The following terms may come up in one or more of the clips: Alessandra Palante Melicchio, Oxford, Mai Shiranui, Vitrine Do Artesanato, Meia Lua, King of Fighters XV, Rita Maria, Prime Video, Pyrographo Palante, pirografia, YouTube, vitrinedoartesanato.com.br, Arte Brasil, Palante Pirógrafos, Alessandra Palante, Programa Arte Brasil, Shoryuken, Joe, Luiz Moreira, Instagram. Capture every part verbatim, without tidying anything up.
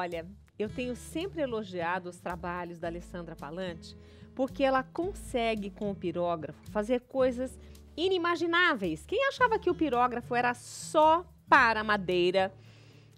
Olha, eu tenho sempre elogiado os trabalhos da Alessandra Palante, porque ela consegue, com o pirógrafo, fazer coisas inimagináveis. Quem achava que o pirógrafo era só para madeira,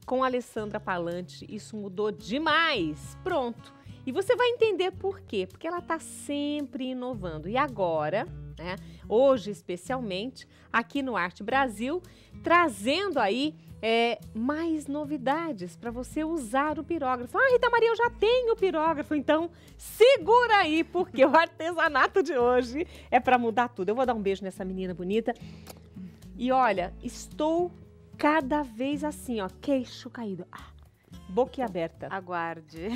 com a Alessandra Palante isso mudou demais. Pronto. E você vai entender por quê, porque ela está sempre inovando. E agora, né, hoje especialmente, aqui no Arte Brasil, trazendo aí é, mais novidades para você usar o pirógrafo. Ah, Rita Maria, eu já tenho o pirógrafo, então segura aí, porque o artesanato de hoje é para mudar tudo. Eu vou dar um beijo nessa menina bonita. E olha, estou cada vez assim, ó, queixo caído. Ah. Boca aberta. Aguarde.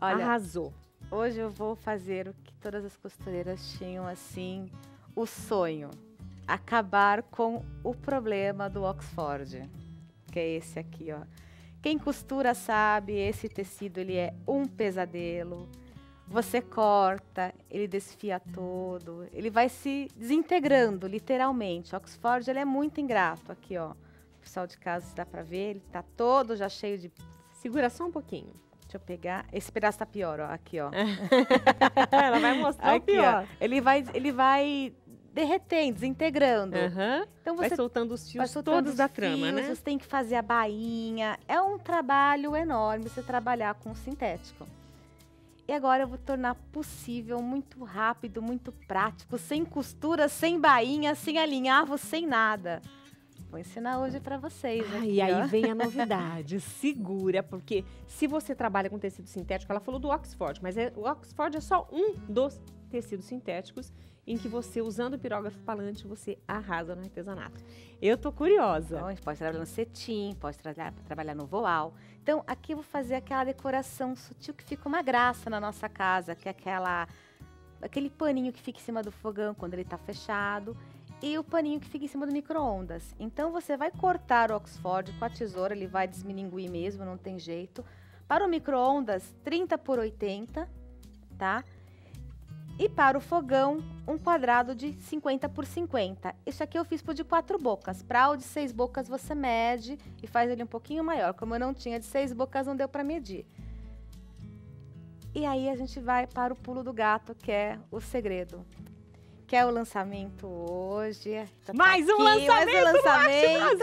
Olha, arrasou. Hoje eu vou fazer o que todas as costureiras tinham, assim, o sonho. Acabar com o problema do Oxford, que é esse aqui, ó. Quem costura sabe, esse tecido, ele é um pesadelo. Você corta, ele desfia todo, ele vai se desintegrando, literalmente. O Oxford, ele é muito ingrato, aqui, ó. O pessoal de casa, se dá pra ver, ele tá todo já cheio de... Segura só um pouquinho. Deixa eu pegar. Esse pedaço tá pior, ó. Aqui, ó. Ela vai mostrar aqui, o pior. Ó. Ele vai, ele vai derretendo, desintegrando. Uhum. Então você vai soltando os fios soltando todos os da trama, fios, né? Você tem que fazer a bainha. É um trabalho enorme você trabalhar com sintético. E agora eu vou tornar possível, muito rápido, muito prático, sem costura, sem bainha, sem alinhavo, sem nada. Vou ensinar hoje para vocês. Ah, aqui, e aí ó. Vem a novidade, segura, porque se você trabalha com tecido sintético, ela falou do Oxford, mas é, o Oxford é só um dos tecidos sintéticos em que você, usando o pirógrafo Palante, você arrasa no artesanato. Eu tô curiosa. Então, a gente pode trabalhar no cetim, pode tra trabalhar no voal. Então, aqui eu vou fazer aquela decoração sutil que fica uma graça na nossa casa, que é aquela, aquele paninho que fica em cima do fogão quando ele tá fechado. E o paninho que fica em cima do micro-ondas. Então, você vai cortar o Oxford com a tesoura, ele vai desmininguir mesmo, não tem jeito. Para o micro-ondas, trinta por oitenta, tá? E para o fogão, um quadrado de cinquenta por cinquenta. Isso aqui eu fiz por de quatro bocas. Para o de seis bocas, você mede e faz ele um pouquinho maior. Como eu não tinha de seis bocas, não deu para medir. E aí, a gente vai para o pulo do gato, que é o segredo. Que é o lançamento hoje. Tá mais, aqui, um lançamento mais um lançamento no Arte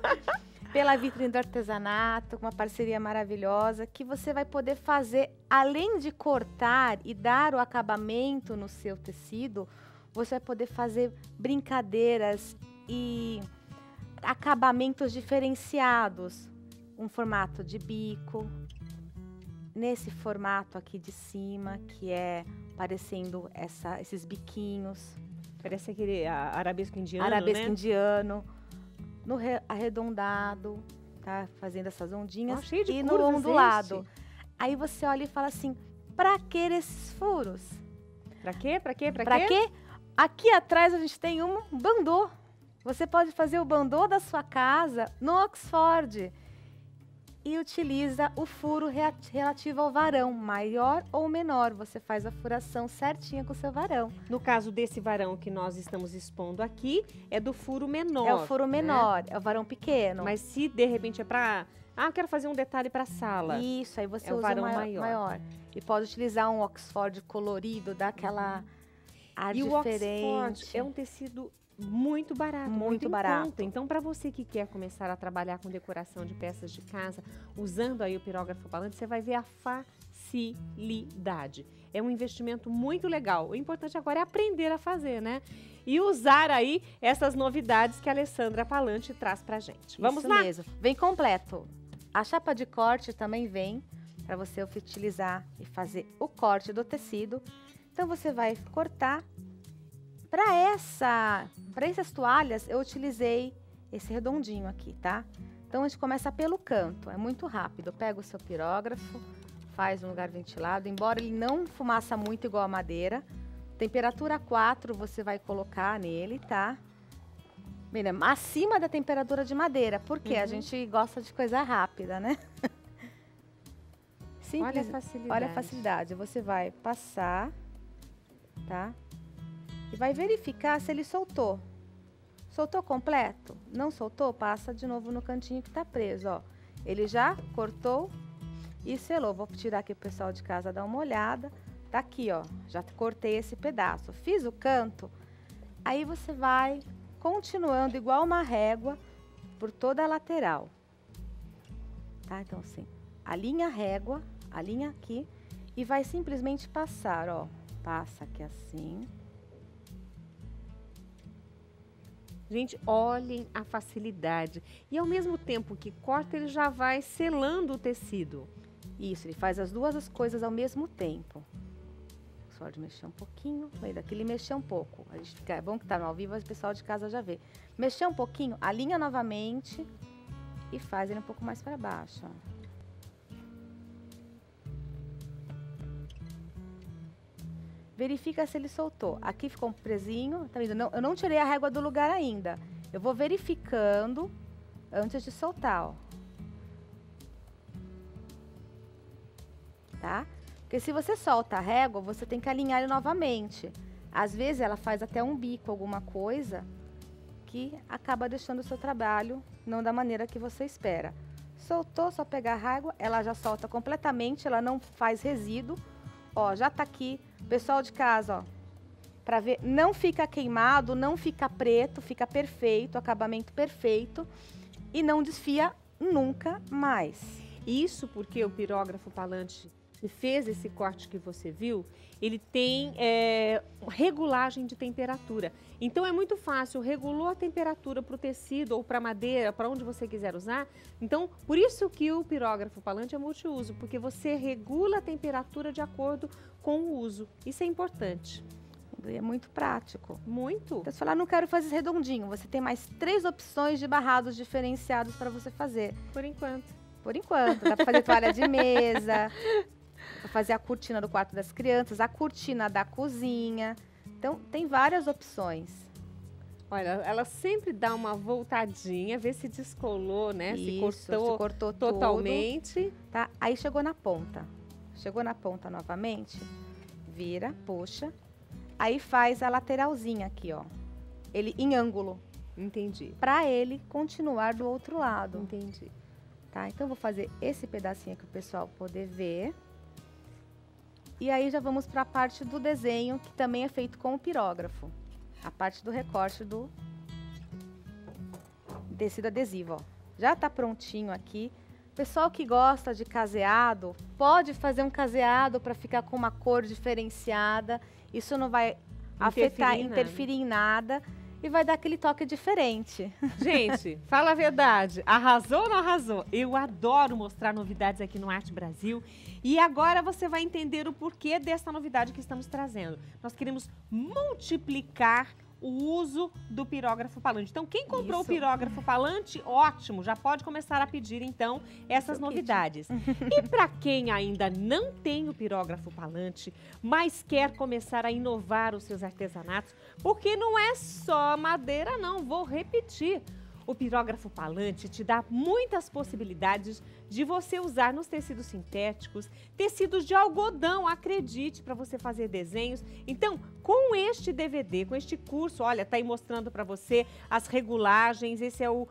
Brasil! Pela Vitrine do Artesanato, com uma parceria maravilhosa, que você vai poder fazer, além de cortar e dar o acabamento no seu tecido, você vai poder fazer brincadeiras e acabamentos diferenciados. Um formato de bico, nesse formato aqui de cima, que é... parecendo essa, esses biquinhos. Parece aquele arabesco indiano, Arabesco né? indiano. No re, arredondado, tá? Fazendo essas ondinhas. Oh, cheio de e curvas, no ondulado. Existe. Aí você olha e fala assim, pra que esses furos? Pra quê? Pra quê? Pra, pra quê? quê? Aqui atrás a gente tem um bandô. Você pode fazer o bandô da sua casa no Oxford. E utiliza o furo relativo ao varão, maior ou menor. Você faz a furação certinha com o seu varão. No caso desse varão que nós estamos expondo aqui, é do furo menor. É o furo menor, né? É o varão pequeno. Mas se de repente é para... Ah, eu quero fazer um detalhe para sala. Isso, aí você é usa o varão maior, maior. E pode utilizar um Oxford colorido, dá aquela ar diferente. E o Oxford é um tecido... muito barato, muito, muito barato. Conta. Então, para você que quer começar a trabalhar com decoração de peças de casa, usando aí o pirógrafo Palante, você vai ver a facilidade. É um investimento muito legal. O importante agora é aprender a fazer, né? E usar aí essas novidades que a Alessandra Palante traz pra gente. Vamos lá? Isso mesmo. Vem completo. A chapa de corte também vem para você utilizar e fazer o corte do tecido. Então, você vai cortar. Para essa, para essas toalhas, eu utilizei esse redondinho aqui, tá? Então, a gente começa pelo canto, é muito rápido. Pega o seu pirógrafo, faz um lugar ventilado, embora ele não fumaça muito igual a madeira. Temperatura quatro você vai colocar nele, tá? Mira, acima da temperatura de madeira, porque uhum. a gente gosta de coisa rápida, né? Simples, olha a facilidade. Olha a facilidade, você vai passar, tá? E vai verificar se ele soltou. Soltou completo? Não soltou? Passa de novo no cantinho que tá preso, ó. Ele já cortou e selou. Vou tirar aqui pro pessoal de casa dar uma olhada. Tá aqui, ó. Já cortei esse pedaço. Fiz o canto. Aí você vai continuando igual uma régua por toda a lateral. Tá? Então, assim, alinha a régua, alinha aqui e vai simplesmente passar, ó. Passa aqui assim. Gente, olhem a facilidade. E ao mesmo tempo que corta, ele já vai selando o tecido. Isso, ele faz as duas as coisas ao mesmo tempo. Só de mexer um pouquinho, daquele mexer um pouco. A gente fica, é bom que tá no ao vivo, o pessoal de casa já vê. Mexer um pouquinho, alinha novamente e faz ele um pouco mais para baixo, ó. Verifica se ele soltou. Aqui ficou um presinho. Tá vendo? Não, eu não tirei a régua do lugar ainda. Eu vou verificando antes de soltar, ó. Tá? Porque se você solta a régua, você tem que alinhar ele novamente. Às vezes ela faz até um bico, alguma coisa, que acaba deixando o seu trabalho não da maneira que você espera. Soltou, só pegar a régua, ela já solta completamente, ela não faz resíduo. Ó, já tá aqui. Pessoal de casa, ó, pra ver, não fica queimado, não fica preto, fica perfeito, acabamento perfeito e não desfia nunca mais. Isso porque o pirógrafo Palante que fez esse corte que você viu, ele tem é, regulagem de temperatura. Então é muito fácil, regulou a temperatura para o tecido ou para a madeira, para onde você quiser usar. Então, por isso que o pirógrafo Palante é multiuso, porque você regula a temperatura de acordo com o uso. Isso é importante. É muito prático. Muito. Então, você fala, não quero fazer redondinho. Você tem mais três opções de barrados diferenciados para você fazer. Por enquanto. Por enquanto. Dá para fazer toalha de mesa. Pra fazer a cortina do quarto das crianças, a cortina da cozinha. Então, tem várias opções. Olha, ela sempre dá uma voltadinha, vê se descolou, né? Isso, se cortou, se cortou totalmente. Tudo, tá? Aí chegou na ponta. Chegou na ponta novamente, vira, puxa. Aí faz a lateralzinha aqui, ó. Ele em ângulo. Entendi. Pra ele continuar do outro lado. Entendi. Tá? Então, vou fazer esse pedacinho aqui o pessoal poder ver. E aí já vamos para a parte do desenho, que também é feito com o pirógrafo. A parte do recorte do tecido adesivo, ó. Já tá prontinho aqui. Pessoal que gosta de caseado, pode fazer um caseado para ficar com uma cor diferenciada. Isso não vai afetar, interferir em nada. E vai dar aquele toque diferente. Gente, fala a verdade. Arrasou ou não arrasou? Eu adoro mostrar novidades aqui no Arte Brasil. E agora você vai entender o porquê dessa novidade que estamos trazendo. Nós queremos multiplicar o uso do pirógrafo Palante. Então, quem comprou Isso. o pirógrafo Palante, ótimo. Já pode começar a pedir, então, essas Seu novidades. Kit. E para quem ainda não tem o pirógrafo Palante, mas quer começar a inovar os seus artesanatos, porque não é só madeira, não. Vou repetir. O pirógrafo Palante te dá muitas possibilidades de você usar nos tecidos sintéticos, tecidos de algodão, acredite, para você fazer desenhos. Então, com este D V D, com este curso, olha, tá aí mostrando para você as regulagens, esse é o uh,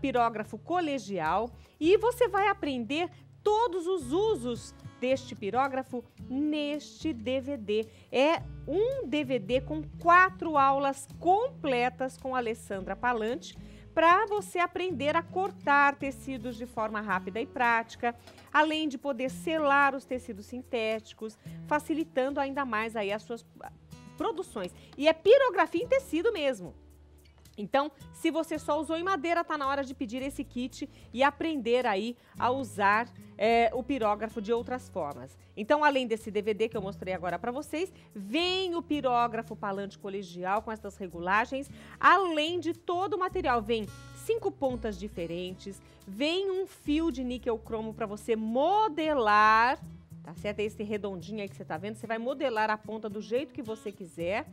pirógrafo colegial. E você vai aprender todos os usos deste pirógrafo neste D V D. É um D V D com quatro aulas completas com a Alessandra Palante, para você aprender a cortar tecidos de forma rápida e prática, além de poder selar os tecidos sintéticos, facilitando ainda mais aí as suas produções. E é pirografia em tecido mesmo. Então, se você só usou em madeira, tá na hora de pedir esse kit e aprender aí a usar é, o pirógrafo de outras formas. Então, além desse D V D que eu mostrei agora para vocês, vem o pirógrafo Palante colegial com essas regulagens, além de todo o material. Vem cinco pontas diferentes, vem um fio de níquel cromo para você modelar, tá certo? Esse redondinho aí que você tá vendo, você vai modelar a ponta do jeito que você quiser.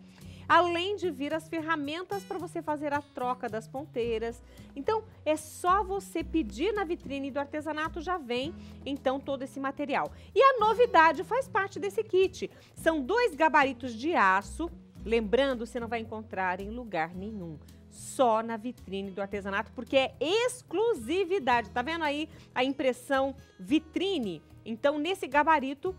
Além de vir as ferramentas para você fazer a troca das ponteiras. Então, é só você pedir na vitrine do artesanato, já vem, então, todo esse material. E a novidade faz parte desse kit. São dois gabaritos de aço Lembrando, você não vai encontrar em lugar nenhum, só na vitrine do artesanato, porque é exclusividade. Tá vendo aí a impressão vitrine? Então, nesse gabarito,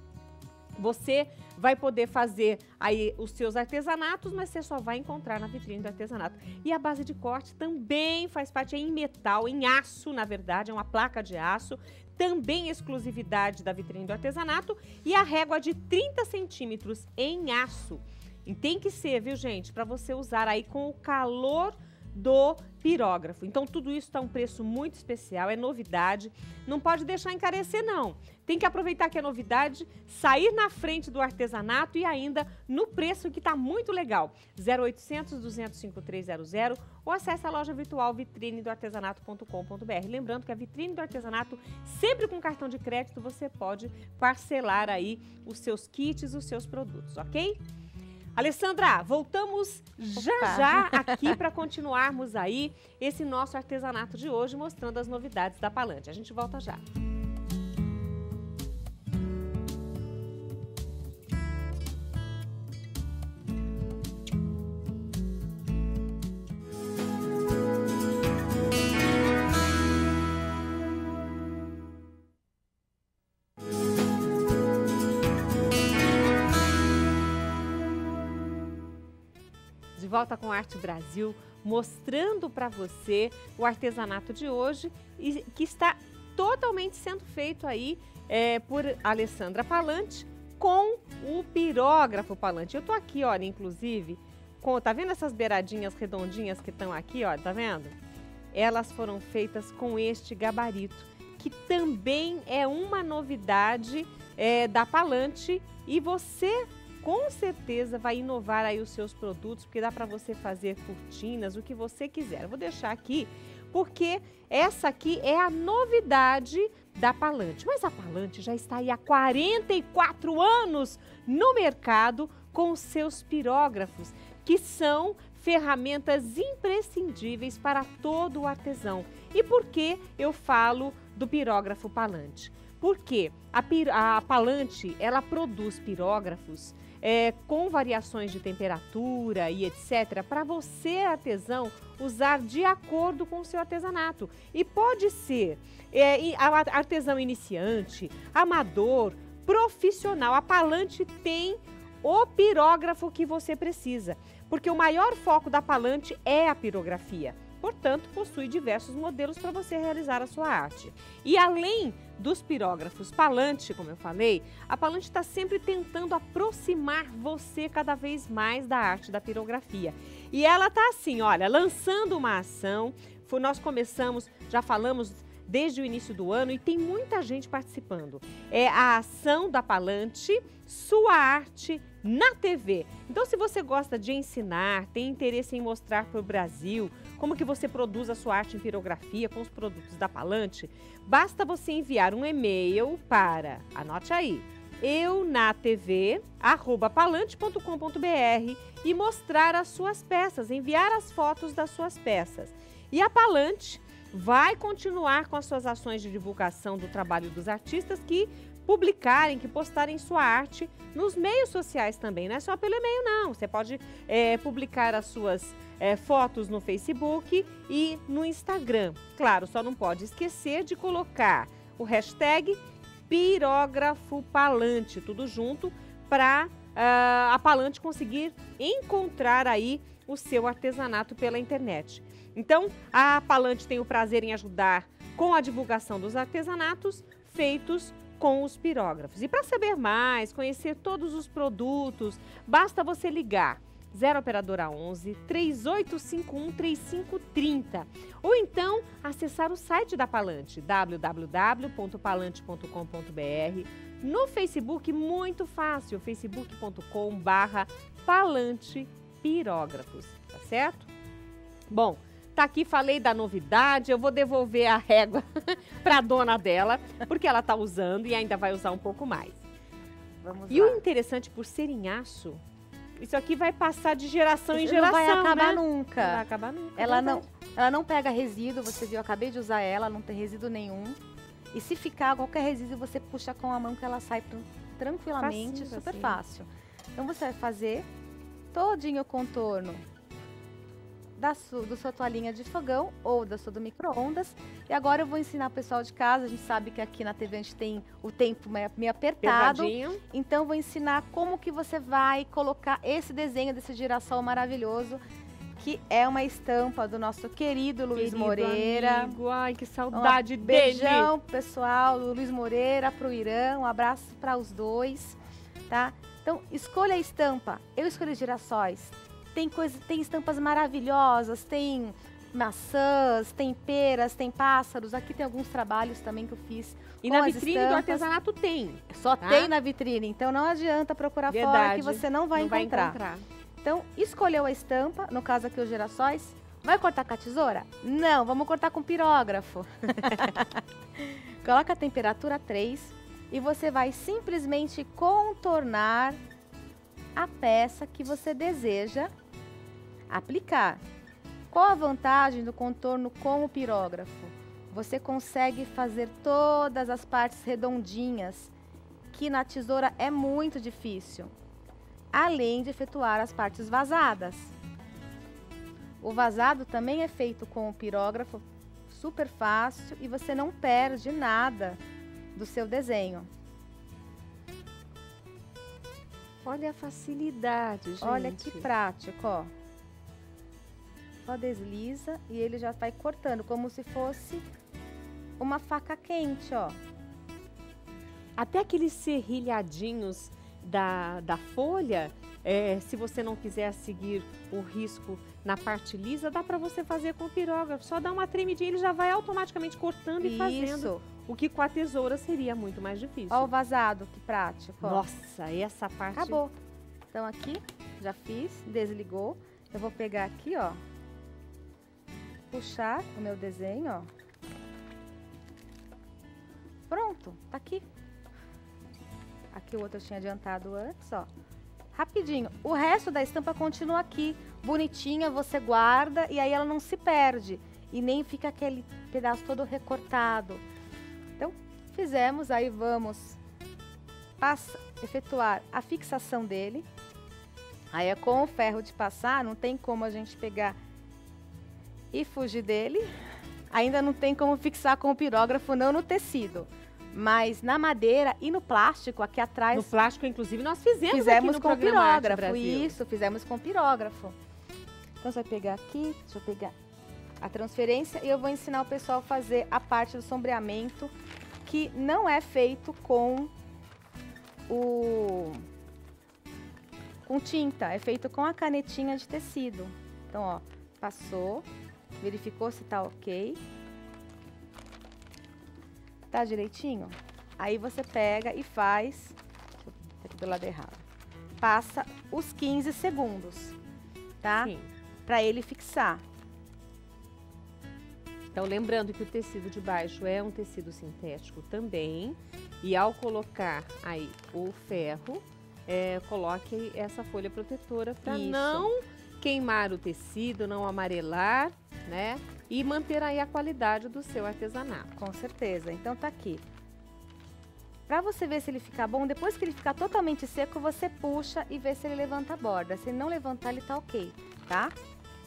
você vai poder fazer aí os seus artesanatos, mas você só vai encontrar na vitrine do artesanato. E a base de corte também faz parte, é em metal, em aço, na verdade, é uma placa de aço, também exclusividade da vitrine do artesanato, e a régua de trinta centímetros em aço. E tem que ser, viu, gente, para você usar aí com o calor do pirógrafo. Então, tudo isso está um preço muito especial, é novidade. Não pode deixar encarecer, não. Tem que aproveitar que é novidade, sair na frente do artesanato e ainda no preço que está muito legal. zero oitocentos, duzentos e cinco, trezentos ou acesse a loja virtual vitrine do artesanato ponto com ponto br. Lembrando que a vitrine do artesanato, sempre com cartão de crédito, você pode parcelar aí os seus kits, os seus produtos, ok? Alessandra, voltamos já Opa. já aqui para continuarmos aí esse nosso artesanato de hoje, mostrando as novidades da Palante. A gente volta já. Volta com Arte Brasil, mostrando para você o artesanato de hoje, e que está totalmente sendo feito aí é, por Alessandra Palante com o pirógrafo Palante. Eu tô aqui, olha, inclusive, com, tá vendo essas beiradinhas redondinhas que estão aqui, ó, tá vendo? Elas foram feitas com este gabarito, que também é uma novidade é, da Palante, e você com certeza vai inovar aí os seus produtos, porque dá para você fazer cortinas, o que você quiser. Eu vou deixar aqui, porque essa aqui é a novidade da Palante. Mas a Palante já está aí há quarenta e quatro anos no mercado com seus pirógrafos, que são ferramentas imprescindíveis para todo o artesão. E por que eu falo do pirógrafo Palante? Porque a, a Palante, ela produz pirógrafos É, com variações de temperatura e etcétera, para você, artesão, usar de acordo com o seu artesanato. E pode ser é, artesão iniciante, amador, profissional. A Palante tem o pirógrafo que você precisa, porque o maior foco da Palante é a pirografia. Portanto, possui diversos modelos para você realizar a sua arte. E além dos pirógrafos Palante, como eu falei, a Palante está sempre tentando aproximar você cada vez mais da arte da pirografia. E ela está assim, olha, lançando uma ação. Foi, nós começamos, já falamos desde o início do ano, e tem muita gente participando. É a ação da Palante, Sua Arte na T V. Então, se você gosta de ensinar, tem interesse em mostrar para o Brasil como que você produz a sua arte em pirografia com os produtos da Palante, basta você enviar um e-mail para, anote aí, eu na tv arroba palante ponto com ponto br e mostrar as suas peças, enviar as fotos das suas peças. E a Palante vai continuar com as suas ações de divulgação do trabalho dos artistas que publicarem, que postarem sua arte nos meios sociais também. Não é só pelo e-mail, não. Você pode é, publicar as suas é, fotos no Facebook e no Instagram. Claro, só não pode esquecer de colocar o hashtag Pirógrafo Palante, tudo junto, para uh, a Palante conseguir encontrar aí o seu artesanato pela internet. Então, a Palante tem o prazer em ajudar com a divulgação dos artesanatos feitos com os pirógrafos. E para saber mais, conhecer todos os produtos, basta você ligar zero operadora onze, três oito cinco um, três cinco três zero ou então acessar o site da Palante, w w w ponto palante ponto com ponto br. No Facebook, muito fácil, facebook ponto com barra palante pirógrafos, tá certo? Bom, tá aqui, falei da novidade, eu vou devolver a régua para a dona dela, porque ela tá usando e ainda vai usar um pouco mais. Vamos e lá. O interessante, por ser em aço, isso aqui vai passar de geração isso em geração, não vai acabar, né? Nunca. Não vai acabar nunca. Ela não, ela não pega resíduo, você viu, eu acabei de usar ela, não tem resíduo nenhum. E se ficar qualquer resíduo, você puxa com a mão que ela sai tranquilamente, facinho, super assim. Fácil. Então você vai fazer todinho o contorno da sua, da sua toalhinha de fogão ou da sua do micro-ondas. E agora eu vou ensinar o pessoal de casa. A gente sabe que aqui na T V a gente tem o tempo meio apertado. Pesadinho. Então eu vou ensinar como que você vai colocar esse desenho desse girassol maravilhoso, que é uma estampa do nosso querido Luiz querido Moreira. Amigo. Ai, que saudade um dele. Beijão, pessoal, do Luiz Moreira, pro Irã, um abraço para os dois, tá? Então, escolha a estampa. Eu escolhi girassóis. Tem coisa, tem estampas maravilhosas, tem maçãs, tem peras, tem pássaros. Aqui tem alguns trabalhos também que eu fiz. E na vitrine estampas. do artesanato tem. Só tá? tem na vitrine, então não adianta procurar Verdade. fora que você não vai não encontrar. Vai encontrar. Então, escolheu a estampa, no caso aqui os girassóis. Vai cortar com a tesoura? Não, vamos cortar com pirógrafo. Coloca a temperatura três e você vai simplesmente contornar a peça que você deseja aplicar. Qual a vantagem do contorno com o pirógrafo? Você consegue fazer todas as partes redondinhas, que na tesoura é muito difícil. Além de efetuar as partes vazadas. O vazado também é feito com o pirógrafo, super fácil, e você não perde nada do seu desenho. Olha a facilidade, gente. Olha que prático, ó. Só desliza e ele já vai cortando, como se fosse uma faca quente, ó. Até aqueles serrilhadinhos Da, da folha, é, se você não quiser seguir o risco na parte lisa, dá para você fazer com o pirógrafo. Só dá uma tremidinha, ele já vai automaticamente cortando Isso. e fazendo. O que com a tesoura seria muito mais difícil. Ó o vazado, que prático. Ó. Nossa, essa parte... Acabou. Então aqui, já fiz, desligou. Eu vou pegar aqui, ó. Puxar o meu desenho, ó. Pronto, tá aqui. Aqui o outro eu tinha adiantado antes, ó. Rapidinho. O resto da estampa continua aqui. Bonitinha, você guarda e aí ela não se perde. E nem fica aquele pedaço todo recortado. Então, fizemos. Aí vamos passa, efetuar a fixação dele. Aí é com o ferro de passar, não tem como a gente pegar e fugir dele. Ainda não tem como fixar com o pirógrafo, não no tecido. Mas na madeira e no plástico, aqui atrás... No plástico, inclusive, nós fizemos, fizemos aqui no com Programa Arte Brasil. Isso, fizemos com pirógrafo. Então, você vai pegar aqui, deixa eu pegar a transferência e eu vou ensinar o pessoal a fazer a parte do sombreamento, que não é feito com o... com tinta, é feito com a canetinha de tecido. Então, ó, passou, verificou se tá ok. Tá direitinho? Aí você pega e faz, do lado errado, passa os quinze segundos, tá? Sim. Pra ele fixar. Então, lembrando que o tecido de baixo é um tecido sintético também, e ao colocar aí o ferro, é, coloque essa folha protetora pra Isso. não queimar o tecido, não amarelar, né? E manter aí a qualidade do seu artesanato. Com certeza. Então tá aqui. Pra você ver se ele ficar bom, depois que ele ficar totalmente seco, você puxa e vê se ele levanta a borda. Se ele não levantar, ele tá ok, tá?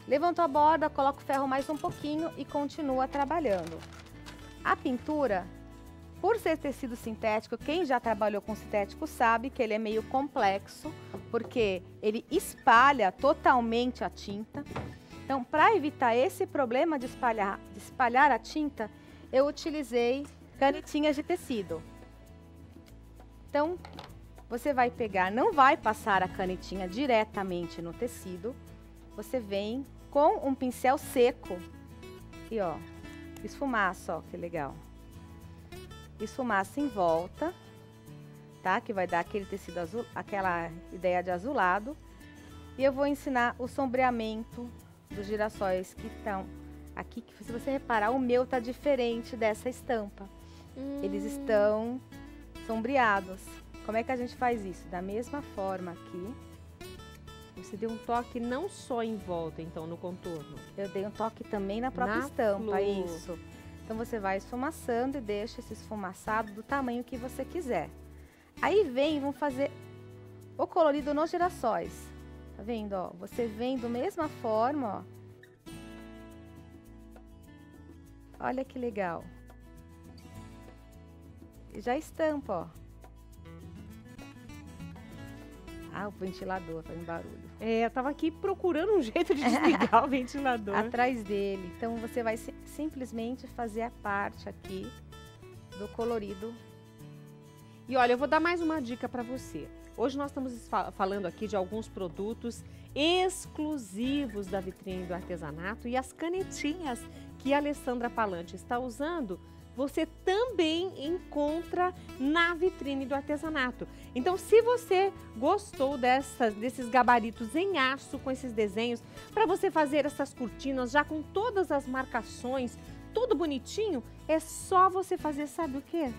Levantou a borda, coloca o ferro mais um pouquinho e continua trabalhando. A pintura, por ser tecido sintético, quem já trabalhou com sintético sabe que ele é meio complexo, porque ele espalha totalmente a tinta. Então, para evitar esse problema de espalhar, de espalhar a tinta, eu utilizei canetinhas de tecido. Então, você vai pegar, não vai passar a canetinha diretamente no tecido. Você vem com um pincel seco e, ó, esfumaça, ó, que legal. Esfumaça em volta, tá? Que vai dar aquele tecido azul, aquela ideia de azulado. E eu vou ensinar o sombreamento dos girassóis que estão aqui, que se você reparar, o meu tá diferente dessa estampa. Hum. Eles estão sombreados. Como é que a gente faz isso? Da mesma forma aqui. Você deu um toque não só em volta, então, no contorno. Eu dei um toque também na própria na estampa, flor. Isso. Então, você vai esfumaçando e deixa esse esfumaçado do tamanho que você quiser. Aí vem, vamos fazer o colorido nos girassóis. Tá vendo, ó? Você vem da mesma forma, ó. Olha que legal. E já estampa, ó. Ah, o ventilador faz um barulho. É, eu tava aqui procurando um jeito de desligar o ventilador. Atrás dele. Então, você vai si- simplesmente fazer a parte aqui do colorido. E olha, eu vou dar mais uma dica para você. Hoje nós estamos fal- falando aqui de alguns produtos exclusivos da vitrine do artesanato, e as canetinhas que a Alessandra Palante está usando, você também encontra na vitrine do artesanato. Então, se você gostou dessas, desses gabaritos em aço, com esses desenhos, para você fazer essas cortinas já com todas as marcações, tudo bonitinho, é só você fazer, sabe o quê?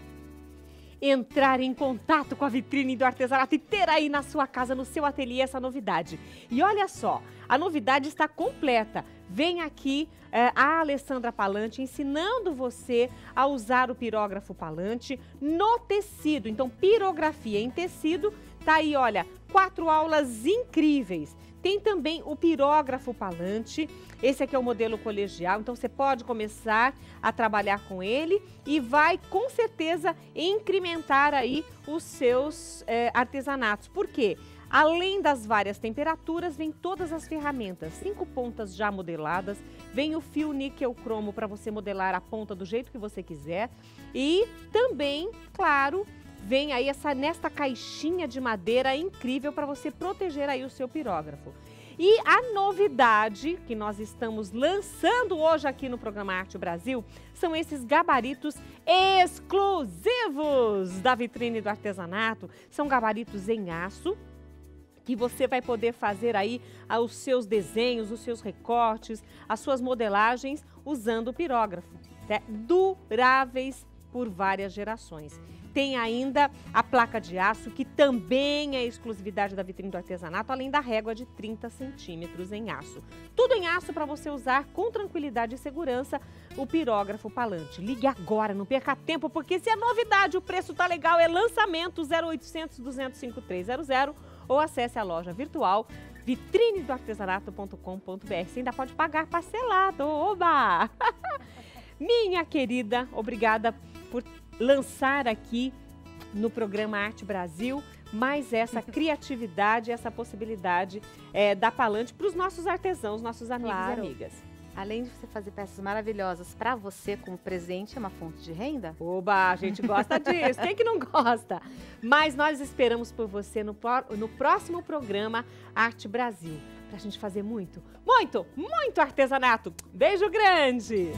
Entrar em contato com a vitrine do artesanato e ter aí na sua casa, no seu ateliê, essa novidade. E olha só, a novidade está completa. Vem aqui é, a Alessandra Palante ensinando você a usar o pirógrafo Palante no tecido. Então, pirografia em tecido, tá aí, olha, quatro aulas incríveis. Tem também o pirógrafo Palante, esse aqui é o modelo colegial, então você pode começar a trabalhar com ele e vai com certeza incrementar aí os seus é, artesanatos. Por quê? Além das várias temperaturas, vem todas as ferramentas, cinco pontas já modeladas, vem o fio níquel cromo para você modelar a ponta do jeito que você quiser e também, claro, vem aí essa, nesta caixinha de madeira incrível para você proteger aí o seu pirógrafo. E a novidade que nós estamos lançando hoje aqui no Programa Arte Brasil são esses gabaritos exclusivos da vitrine do artesanato. São gabaritos em aço que você vai poder fazer aí os seus desenhos, os seus recortes, as suas modelagens usando o pirógrafo, né? Duráveis por várias gerações. Tem ainda a placa de aço, que também é exclusividade da vitrine do artesanato, além da régua de trinta centímetros em aço. Tudo em aço para você usar com tranquilidade e segurança o pirógrafo Palante. Ligue agora, não perca tempo, porque se é novidade, o preço tá legal, é lançamento zero oitocentos, duzentos, cinquenta e três zero zero ou acesse a loja virtual vitrine do artesanato ponto com ponto br. Você ainda pode pagar parcelado, oba! Minha querida, obrigada por lançar aqui no Programa Arte Brasil mais essa criatividade, essa possibilidade é, da Palante para os nossos artesãos, nossos amigos claro. e amigas. Além de você fazer peças maravilhosas para você como presente, é uma fonte de renda? Oba, a gente gosta disso, quem que não gosta? Mas nós esperamos por você no, no próximo Programa Arte Brasil, para a gente fazer muito, muito, muito artesanato. Beijo grande!